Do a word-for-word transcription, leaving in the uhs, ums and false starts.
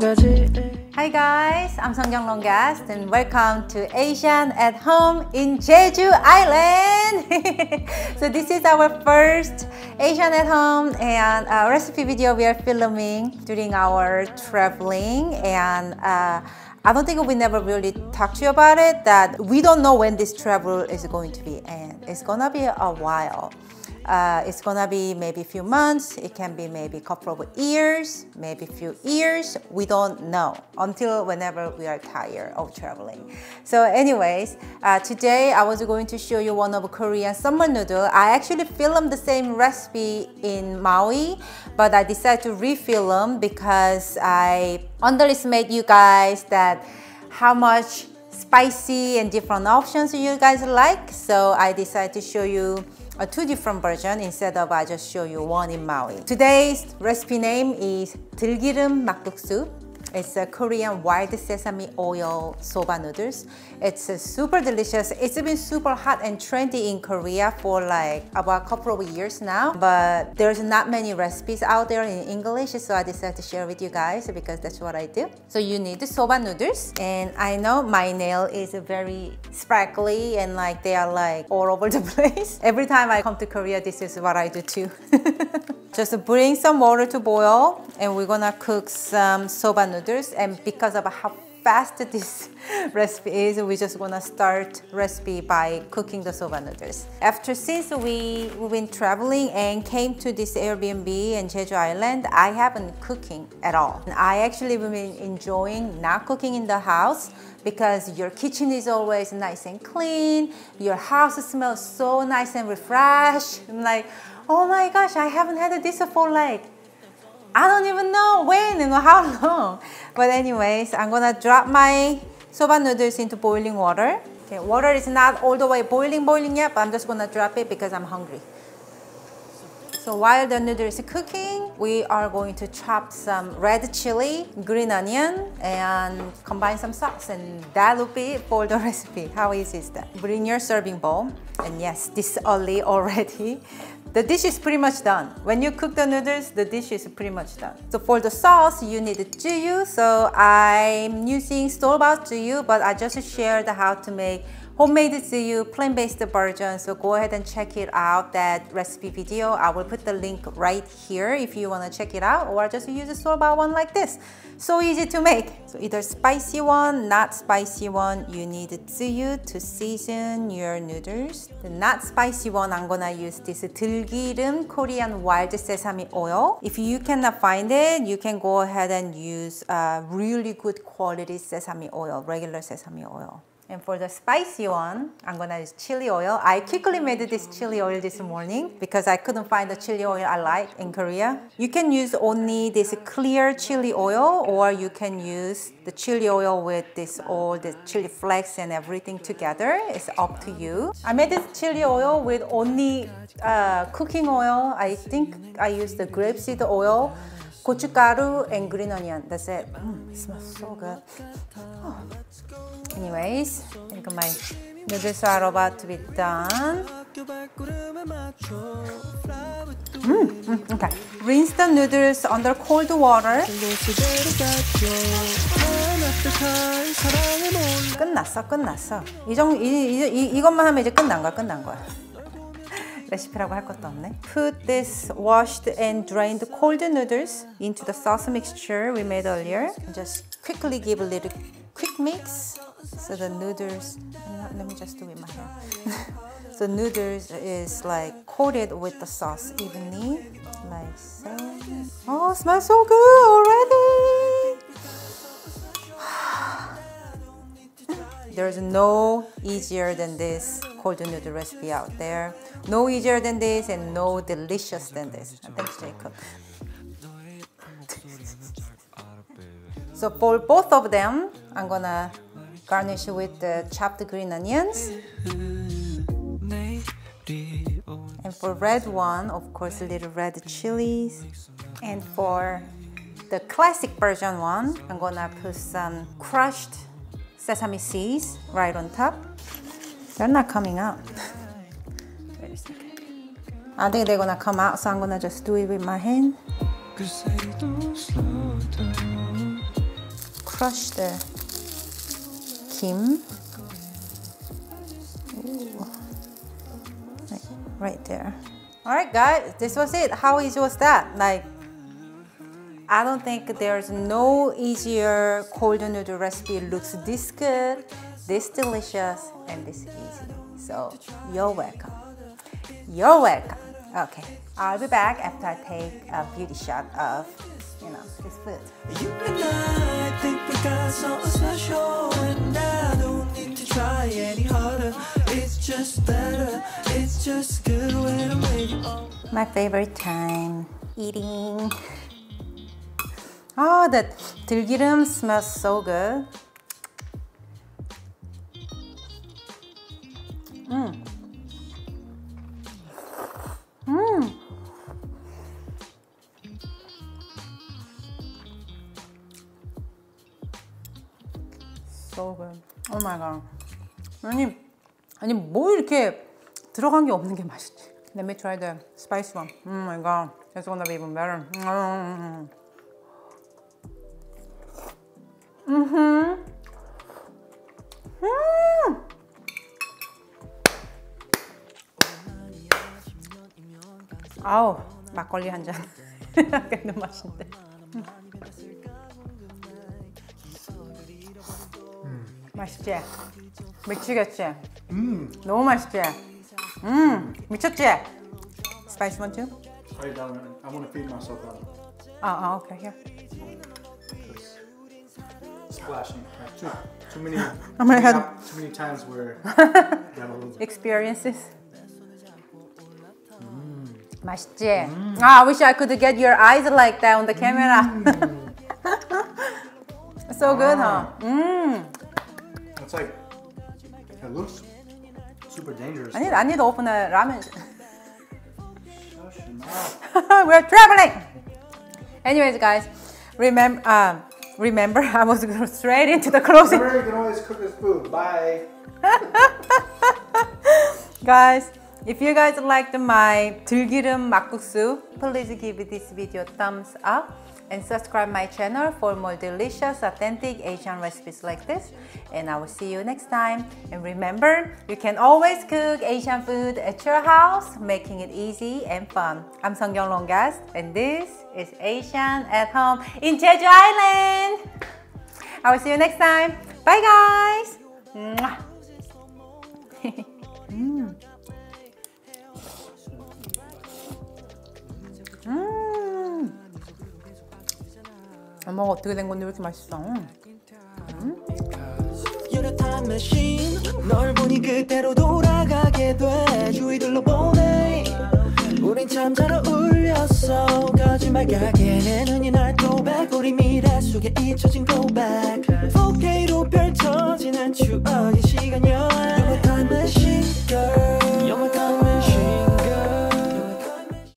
Hi guys, I'm Seonkyoung Longest and welcome to Asian at Home in Jeju Island. So this is our first Asian at Home and a recipe video we are filming during our traveling, and uh, I don't think we never really talked to you about it, that we don't know when this travel is going to be, and it's gonna be a while. Uh, it's gonna be maybe a few months, it can be maybe a couple of years, maybe a few years, we don't know, until whenever we are tired of traveling. So anyways, uh, today I was going to show you one of Korean summer noodle. I actually filmed the same recipe in Maui, but I decided to refilm because I underestimated you guys that how much spicy and different options you guys like, so I decided to show you Uh, two different versions instead of I just show you one in Maui. Today's recipe name is 들기름 막국수. It's a Korean wild sesame oil soba noodles. It's uh, super delicious. It's been super hot and trendy in Korea for like about a couple of years now, but there's not many recipes out there in English, so I decided to share with you guys because that's what I do. So you need the soba noodles, and I know my nail is very sparkly and like they are like all over the place. Every time I come to Korea, this is what I do too. Just bring some water to boil, and we're gonna cook some soba noodles, and because of how fast this recipe is, we just gonna start recipe by cooking the soba noodles. After since we, we've been traveling and came to this Airbnb in Jeju Island, I haven't cooking at all. And I actually been enjoying not cooking in the house because your kitchen is always nice and clean, your house smells so nice and refreshed. I'm like, oh my gosh, I haven't had this for like, I don't even know when and how long. But anyways, I'm gonna drop my soba noodles into boiling water. Okay, water is not all the way boiling, boiling yet, but I'm just gonna drop it because I'm hungry. So while the noodles are cooking, we are going to chop some red chili, green onion, and combine some sauce, and that will be it for the recipe. How easy is that? Bring your serving bowl, and yes, this early already. The dish is pretty much done. When you cook the noodles, the dish is pretty much done. So for the sauce, you need tsuyu. So I'm using store-bought tsuyu, but I just shared how to make homemade tsuyu, plant-based version. So go ahead and check it out, that recipe video. I will put the link right here if you want to check it out, or just use a store-bought one like this. So easy to make. So either spicy one, not spicy one, you need tsuyu to season your noodles. The not spicy one, I'm gonna use this 들기름 Korean wild sesame oil. If you cannot find it, you can go ahead and use uh, really good quality sesame oil, regular sesame oil. And for the spicy one, I'm gonna use chili oil. I quickly made this chili oil this morning because I couldn't find the chili oil I like in Korea. You can use only this clear chili oil, or you can use the chili oil with this all the chili flakes and everything together. It's up to you. I made this chili oil with only uh, cooking oil. I think I used the grapeseed oil, gochugaru, and green onion. That's it. Mm, it smells so good. Oh. Anyways, I think my noodles are about to be done. Mm, mm, okay. Rinse the noodles under cold water. 끝났어, 끝났어. 이 정도, 이, 이, 이, 이것만 하면 이제 끝난 거야, 끝난 거야. 레시피라고 할 것도 없네. Put this washed and drained cold noodles into the sauce mixture we made earlier. Just quickly give a little quick mix. So the noodles, let me just do it in my hand. So noodles is like coated with the sauce evenly, like so. Oh, smells so good already! There's no easier than this cold noodle recipe out there. No easier than this and no delicious than this. Thanks, Jacob. So for both of them, I'm gonna garnish with the chopped green onions. And for red one, of course, a little red chilies. And for the classic version one, I'm gonna put some crushed sesame seeds right on top. They're not coming out. Wait a second. I think they're gonna come out, so I'm gonna just do it with my hand. crush the kim. Ooh. Like right there. Alright guys, this was it. How easy was that? Like, I don't think there's no easier cold noodle recipe looks this good, this delicious, and this easy. So you're welcome. You're welcome. Okay, I'll be back after I take a beauty shot of, you know, this food. You and I think we got something special, and I don't need to try any harder. It's just better. It's just good when I'm with you. My favorite time, eating. Oh, that 들기름 smells so good. Mm. Mm. So good. Oh my god. 아니, 아니 뭐 이렇게 들어간 게 없는 게 맛있지. Let me try the spice one. Oh my god, that's gonna be even better. Mm. Mm-hmm. Mm. 아우, 막걸리 한 잔. 너무 맛있는데. 음. 음. 맛있지? 미치겠지? 음. 너무 맛있지? 음. 미쳤지? Spice one too? Sorry, darling. I want to feed myself out. Oh, oh, okay, here. Splashing. Too, too many. I'm gonna have too many times where experiences. Mm. 맛있지? Mm. Ah, I wish I could get your eyes like that on the camera. Mm. So ah. Good, huh? Mm. It's like it looks super dangerous. I need I need to open a ramen. We're traveling. Anyways, guys, remember. Um, Remember, I was going straight into the closing. Remember, you can always cook this food. Bye. Guys, if you guys liked my 들기름 막국수, please give this video a thumbs up and subscribe my channel for more delicious, authentic Asian recipes like this. And I will see you next time. And remember, you can always cook Asian food at your house, making it easy and fun. I'm Seonkyoung Longest, and this is Asian at Home in Jeju Island. I will see you next time. Bye, guys. Mwah. mm. Mm. 엄마가 어떻게 된 건데 왜 이렇게 맛있어? 음? You're a time machine. 널 보니 그대로 돌아가게 돼. 주위 둘러보네. 우린 참 잘 어울렸어. 거짓말 같게 내 눈이 날 또 백. 우리 미래 속에 잊혀진 고백.